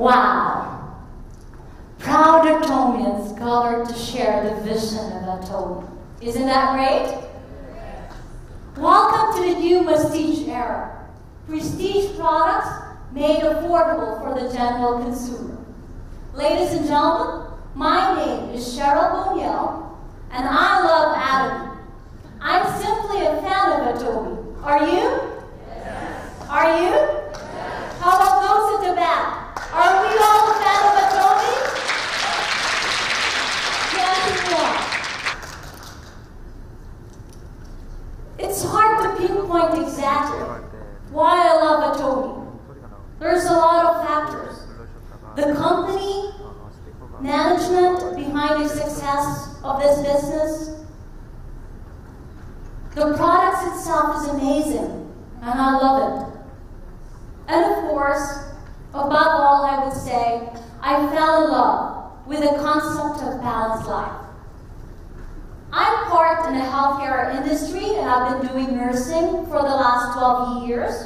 Wow! Proud Atomians gathered to share the vision of Atonement. Isn't that great? Welcome to the new prestige era. Prestige products made affordable for the general consumer. Ladies and gentlemen, my name is Cheryl Boniel, and I love Atomy. I'm simply a fan of Atomy. Are you? Yes. Are you? Yes. How about those at the back? Are we all a fan of Atomy? Yes, it's hard to pinpoint exactly why I love Atomy. There's a lot of factors. The company, management behind the success of this business. The product itself is amazing, and I love it. And of course, above all, I would say, I fell in love with the concept of balanced life. I'm part in the healthcare industry, and I've been doing nursing for the last 12 years.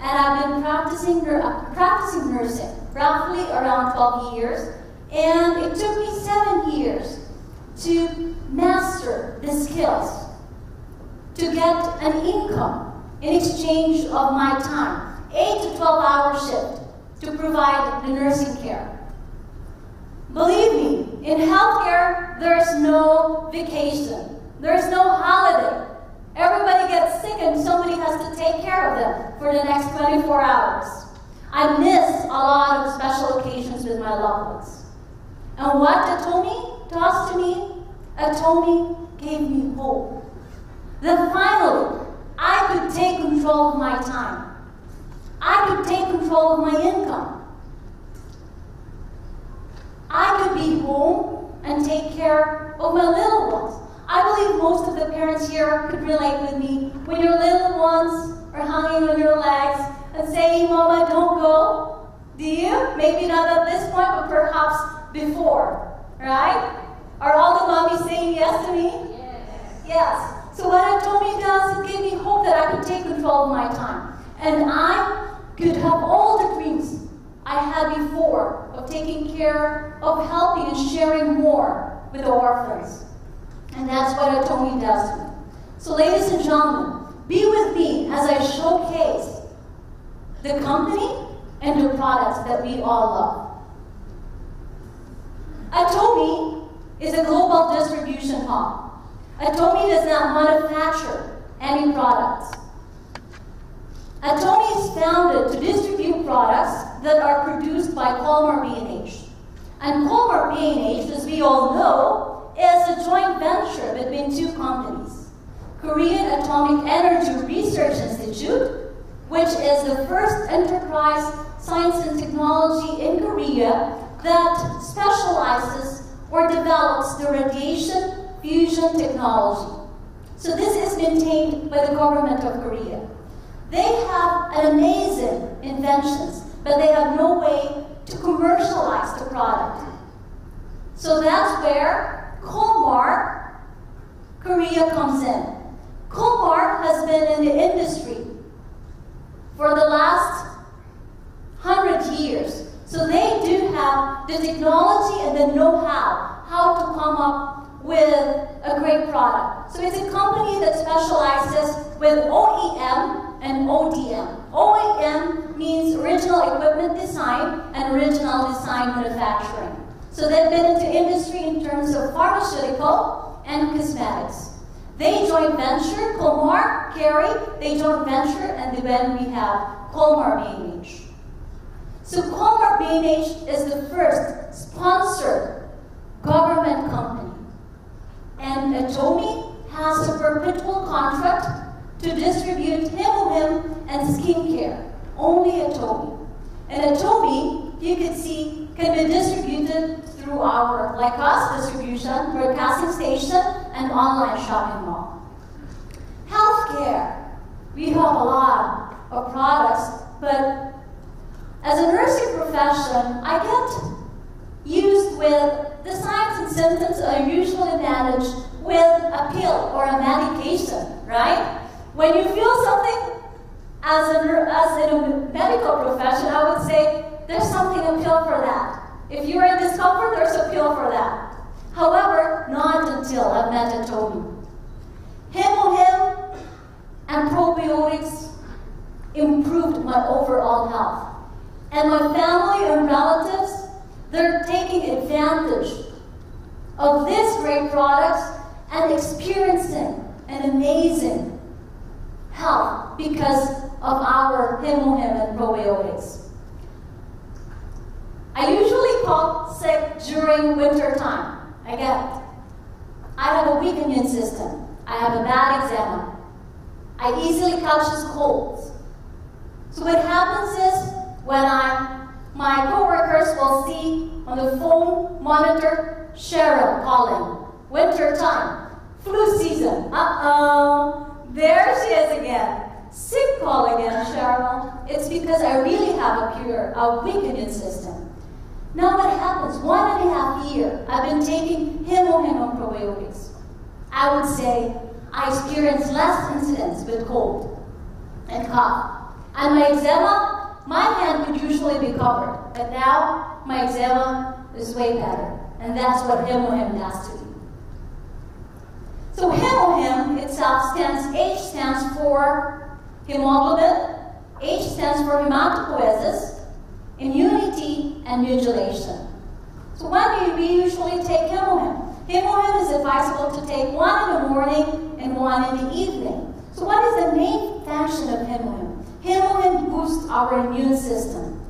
And I've been practicing nursing roughly around 12 years. And it took me 7 years to master the skills, to get an income in exchange of my time, 8 to 12-hour shift to provide the nursing care. Believe me, in healthcare, there's no vacation. There's no holiday. Everybody gets sick and somebody has to take care of them for the next 24 hours. I miss a lot of special occasions with my loved ones. And what Atomy does to me, Atomy gave me hope. Then finally, I could take control of my time. I could take control of my income. I could be home and take care of my little ones. I believe most of the parents here could relate with me. When your little ones are hanging on your legs and saying, Mama, don't go, do you? Maybe not at this point, but perhaps before, right? Are all the mommies saying yes to me? Yes. Yes. So what Atomy does, it gave me hope that I could take control of my time. And I could have all the dreams I had before of taking care of helping and sharing more with the orphans. And that's what Atomy does to me. So ladies and gentlemen, be with me as I showcase the company and the products that we all love. Atomy is a global distribution hub. Atomy does not manufacture any products. Atomy is founded to distribute products that are produced by Colmar B&H. And Colmar B&H, as we all know, is a joint venture between two companies, Korean Atomic Energy Research Institute, which is the first enterprise science and technology in Korea that specializes or develops the radiation fusion technology. So this is maintained by the government of Korea. They have amazing inventions, but they have no way to commercialize the product. So that's where Colmar Korea comes in. Colmar has been in the industry for the last 100 years. So they do have the technology and the know-how, how to come up with a great product. So it's a company that specializes with OEM and ODM. OEM means original equipment design and original design manufacturing. So they've been into industry in terms of pharmaceutical and cosmetics. They joint venture, Colmar, Kerry, they joint venture, and then we have Colmar B&H. So Colmar B&H is the first sponsored government company. And Atomy has a perpetual contract to distribute Him and skincare, only Atomy. And Atomy, you can see, can be distributed through our, like us, distribution, broadcasting station, and online shopping mall. Healthcare. We have a lot of products, but as a nursing profession, I get used with the signs and symptoms that are usually managed with a pill or a medication, right? When you feel something, as in a medical profession, I would say, there's something to feel for that. If you are in discomfort, there's a pill for that. However, not until I've mentioned told you. Hemohem and probiotics improved my overall health. And my family and relatives, they're taking advantage of these great products and experiencing an amazing health because of our hemohem and probiotics. I usually fall sick during winter time. I get it. I have a weak immune system. I have a bad eczema. I easily catch colds. So what happens is when my coworkers will see on the phone monitor Cheryl calling. Winter time, flu season. Uh-oh, there she is again. Sick call again, Cheryl. It's because I really have a weak immune system. Now what happens, 1.5 years, I've been taking hemohem probiotics. I would say I experience less incidents with cold and cough. And my eczema, my hand would usually be covered. But now, my eczema is way better. And that's what hemohem does to me. So hemohem itself stands, H stands for hemoglobin, H stands for hematopoiesis, immunity, and modulation. So when do we usually take hemohem? Hemohem is advisable to take one in the morning and one in the evening. So what is the main function of hemohem? Hemohem boosts our immune system.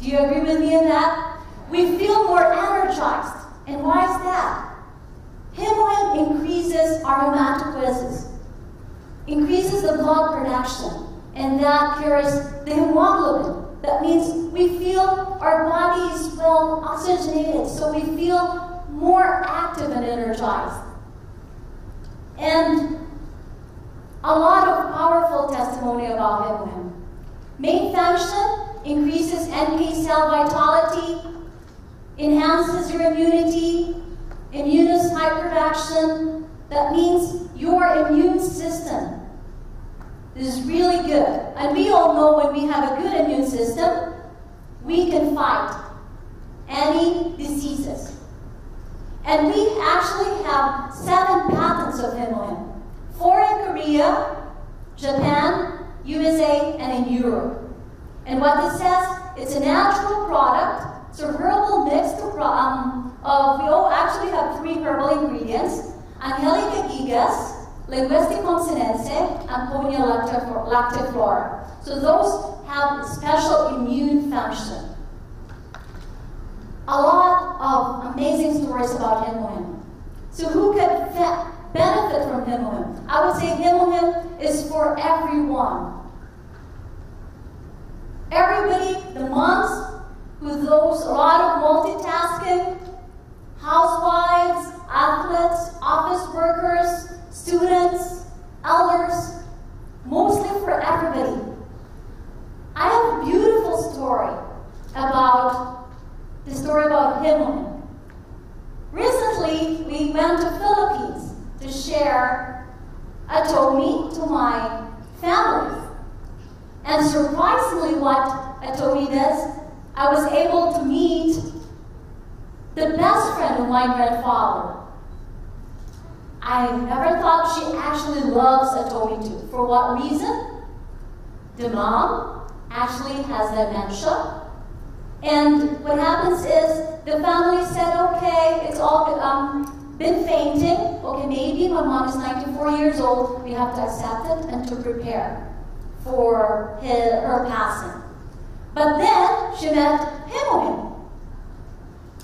Do you agree with me on that? We feel more energized. And why is that? Hemohem increases our hematopoiesis, increases the blood production, and that carries the hemoglobin. That means we feel our body is well oxygenated, so we feel more active and energized. And a lot of powerful testimony about hemohem. Main function increases NK cell vitality, enhances your immunity, immunocyte production. That means your immune system is really good. And we all know when we have a good immune system, we can fight any diseases. And we actually have 7 patents of hemohem. 4 in Korea, Japan, USA, and in Europe. And what this says, it's a natural product. It's a herbal mix of, we all actually have 3 herbal ingredients. Angelica gigas, Linguistic consonance, and Ponia lactiflora. So those have special immune function. A lot of amazing stories about hemohem. So who can benefit from hemohem? I would say hemohem is for everyone. Everybody, the moms, a lot of multitasking, housewives, athletes, office workers, students, elders, mostly for everybody. I have a beautiful story about hemohem. Recently, we went to Philippines to share a Atomi to my family. And surprisingly what Atomi does, I was able to meet the best friend of my grandfather. I never thought she actually loves Atomi too. For what reason? The mom actually has dementia. And what happens is the family said, okay, it's all been fainting. Okay, maybe my mom is 94 years old. We have to accept it and to prepare for her passing. But then she met hemohem.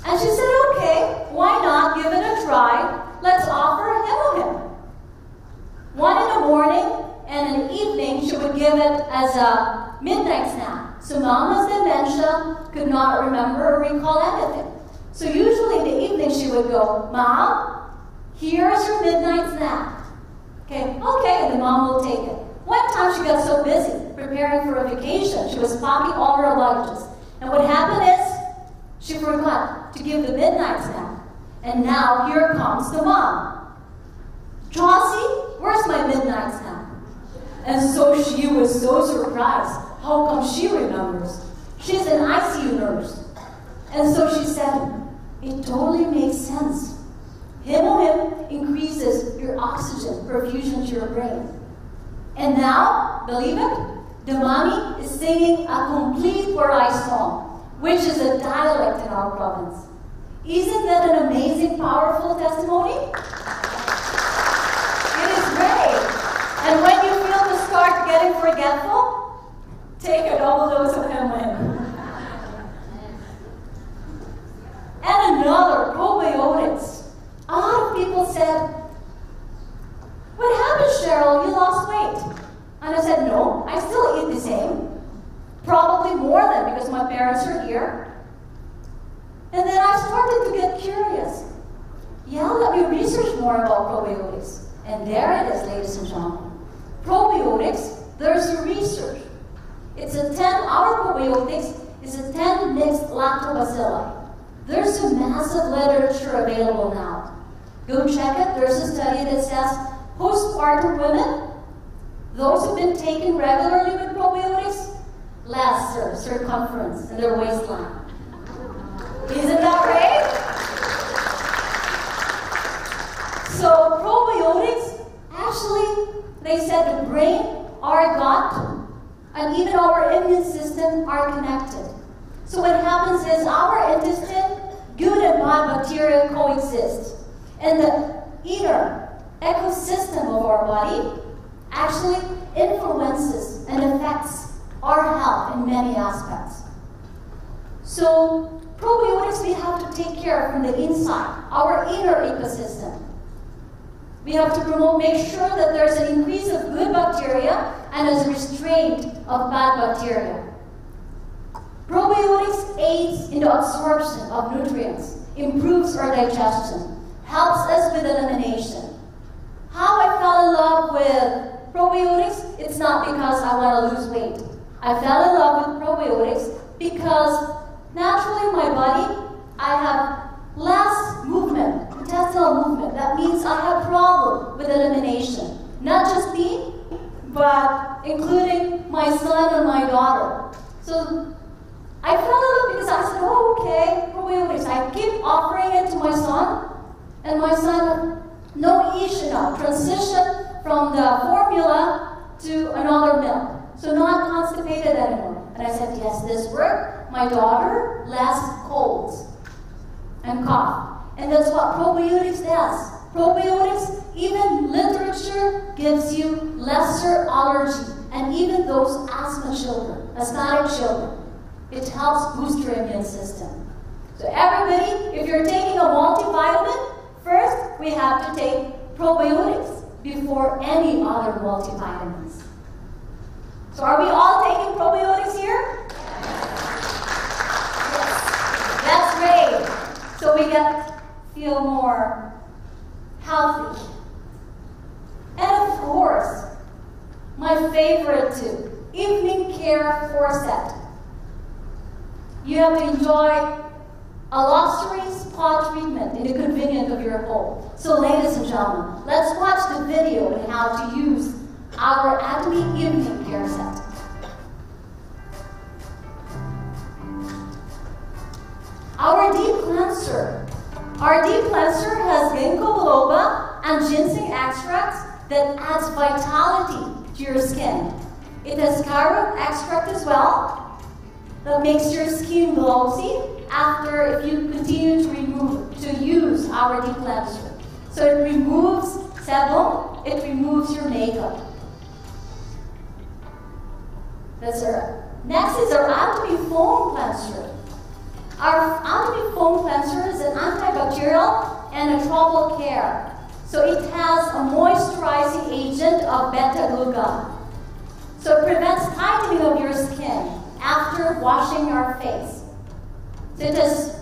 And she said, okay, why not give it a try? Let's offer hemohem. One in the morning and in the evening, she would give it as a midnight snack. So mama's dementia could not remember or recall anything. So usually in the evening, she would go, Mom, here's your midnight snack. Okay, and the mom will take it. One time she got so busy preparing for a vacation, she was packing all her luggage. And what happened is she forgot to give the midnight snack. And now, here comes the mom. Jossie, where's my midnight snack? And so she was so surprised. How come she remembers? She's an ICU nurse. And so she said, it totally makes sense. HMO increases your oxygen perfusion to your brain. And now, believe it, the mommy is singing a complete Waray song, which is a dialect in our province. Isn't that an amazing, powerful testimony? It is great. And when you feel the start getting forgetful, take a double dose of HMO. And another, probiotics. A lot of people said, what happened, Cheryl? You lost weight. And I said, no, I still eat the same. Probably more than, because my parents are here. And then I started to get curious. Yeah, let me research more about probiotics. And there it is, ladies and gentlemen. Probiotics, there's your research. It's a 10, our probiotics is a 10 mixed lactobacilli. There's a massive literature available now. Go check it. There's a study that says postpartum women, those who've been taking regularly with probiotics, less their circumference in their waistline. Isn't that right? So probiotics, actually, they said the brain, our gut, and even our immune system are connected. So what happens is our intestine, good and bad bacteria coexist. And the inner ecosystem of our body actually influences and affects our health in many aspects. So probiotics we have to take care of from the inside, our inner ecosystem. We have to promote, make sure that there's an increase of good bacteria and a restraint of bad bacteria. Probiotics aids in the absorption of nutrients, improves our digestion, helps us with elimination. How I fell in love with probiotics, it's not because I want to lose weight. I fell in love with probiotics because naturally in my body, I have less movement, intestinal movement. That means I have problem with elimination. Not just me, but including my son and my daughter. So I fell in love because I said, oh, okay, probiotics. I keep offering it to my son, and my son, no issue now, transitioned from the formula to another milk. So not constipated anymore. And I said, yes, this worked. My daughter, less colds and cough. And that's what probiotics does. Probiotics, even literature, gives you lesser allergy, and even those asthma children, asthmatic children. It helps boost your immune system. So everybody, if you're taking a multivitamin, first we have to take probiotics before any other multivitamins. So are we all taking probiotics here? Yes. That's great. So we get to feel more healthy. And of course, my favorite too, evening care forceps. You have to enjoy a luxury spa treatment in the convenience of your home. So ladies and gentlemen, let's watch the video on how to use our Acme Evening Care Set. Our deep cleanser. Our deep cleanser has ginkgo biloba and ginseng extracts that adds vitality to your skin. It has carob extract as well, that makes your skin glossy after if you continue to use our deep cleanser. So it removes sebum, it removes your makeup. That's it. Next is our Acme Foam Cleanser. Our Acme Foam Cleanser is an antibacterial and a trouble care. So it has a moisturizing agent of beta-glucan. So it prevents tightening of your skin after washing our face. So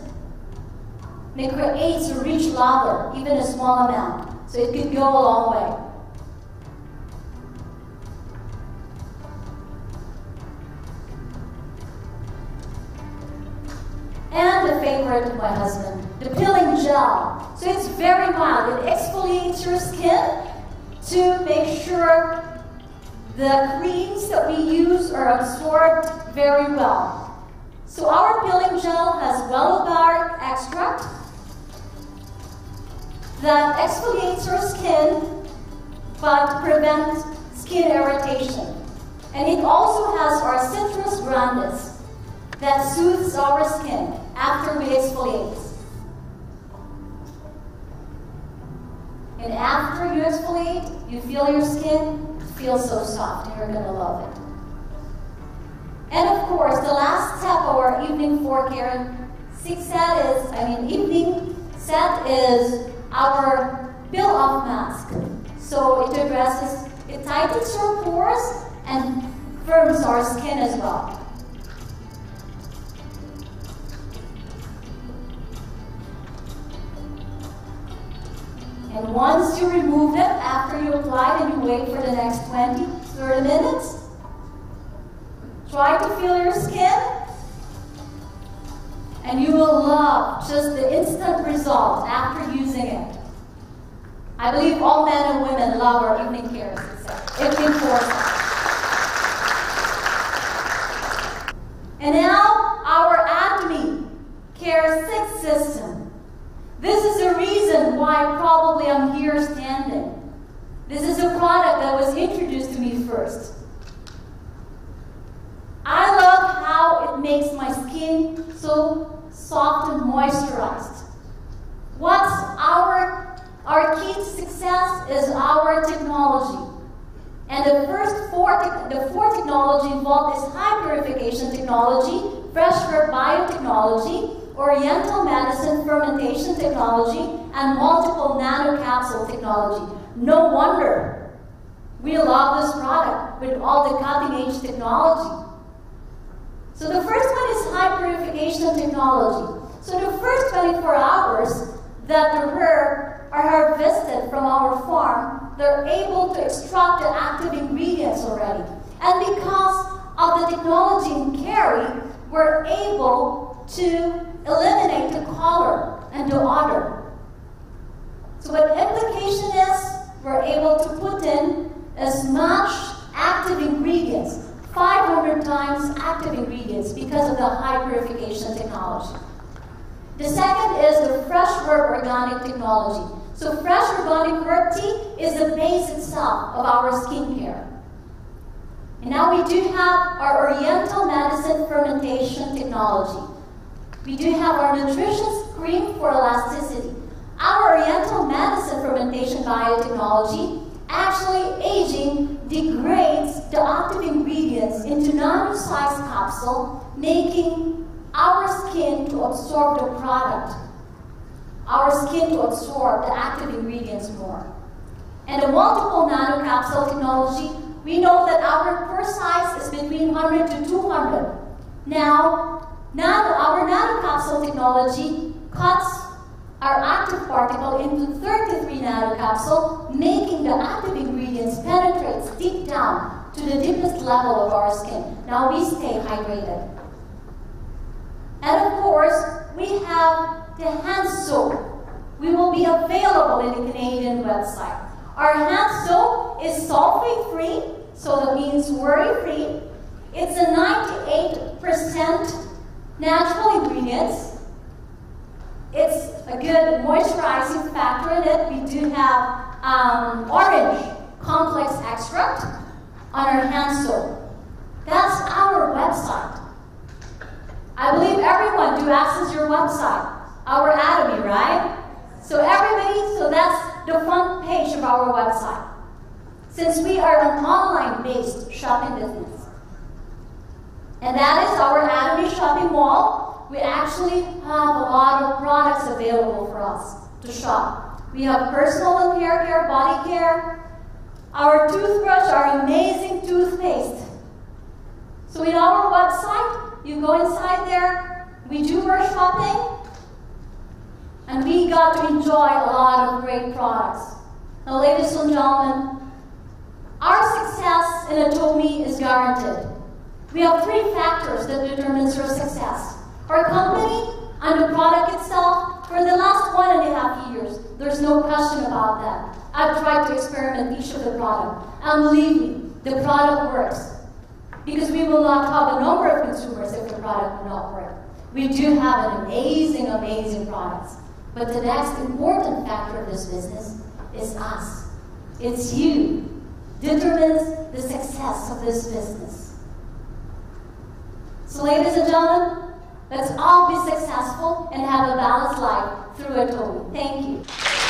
it creates a rich lather, even a small amount. So it could go a long way. And the favorite of my husband, the peeling gel. So it's very mild. It exfoliates your skin to make sure the creams that we use are absorbed very well. So our peeling gel has Willow Bark extract that exfoliates your skin but prevents skin irritation. And it also has our citrus grandis that soothes our skin after we exfoliate. And after you exfoliate, you feel your skin feel so soft, and you're gonna love it. And of course, the last step of our evening evening set is our peel-off mask. So it addresses, it tightens your pores and firms our skin as well. And once you remove it, after you apply it and you wait for the next 20, 30 minutes, try to feel your skin, and you will love just the instant result after using it. I believe all men and women love our evening care, evening foresight. And now, our acne care 6 system. This is the reason why probably I'm here standing. This is a product that was introduced to me first. I love how it makes my skin so soft and moisturized. What's our key to success is our technology. And the four technology involved is high purification technology, fresh herb biotechnology, oriental medicine fermentation technology, and multiple nanocapsule technology. No wonder we love this product with all the cutting-edge technology. So the first one is high purification technology. So the first 24 hours that the herb are harvested from our farm, they're able to extract the active ingredients already. And because of the technology in Kerry, we're able to eliminate the color and the odor. So what implication is, we're able to put in as much active ingredients, 500 times active ingredients because of the high purification technology. The second is the fresh herb organic technology. So fresh organic herb tea is the base itself of our skincare. And now we do have our oriental medicine fermentation technology. We do have our nutritious cream for elasticity. Our oriental medicine fermentation biotechnology actually aging degrades the active ingredients into nano-sized capsule, making our skin to absorb the product, our skin to absorb the active ingredients more. And the multiple nanocapsule technology, we know that our pore size is between 100 to 200. Now our nanocapsule technology cuts our active particle into 33 nanocapsule, making the active ingredients penetrates deep down to the deepest level of our skin. Now we stay hydrated. And of course, we have the hand soap. We will be available in the Canadian website. Our hand soap is sulfate-free, so that means worry-free. It's a 98% natural ingredients. It's a good moisturizing factor in it. We do have orange complex extract on our hand soap. That's our website. I believe everyone do access your website, our Atomy, right? So everybody, so that's the front page of our website. Since we are an online-based shopping business. And that is our Atomy shopping mall. We actually have a lot of products available for us to shop. We have personal and hair care, body care, our toothbrush, our amazing toothpaste. So in our website, you go inside there, we do our shopping, and we got to enjoy a lot of great products. Now ladies and gentlemen, our success in Atomy is guaranteed. We have 3 factors that determines your success. Our company and the product itself, for the last 1.5 years, there's no question about that. I've tried to experiment each of the product, and believe me, the product works. Because we will not have a number of consumers if we product and offering. We do have an amazing, amazing products. But the next important factor of this business is us. It's you. Determines the success of this business. So ladies and gentlemen, let's all be successful and have a balanced life through it all. Thank you.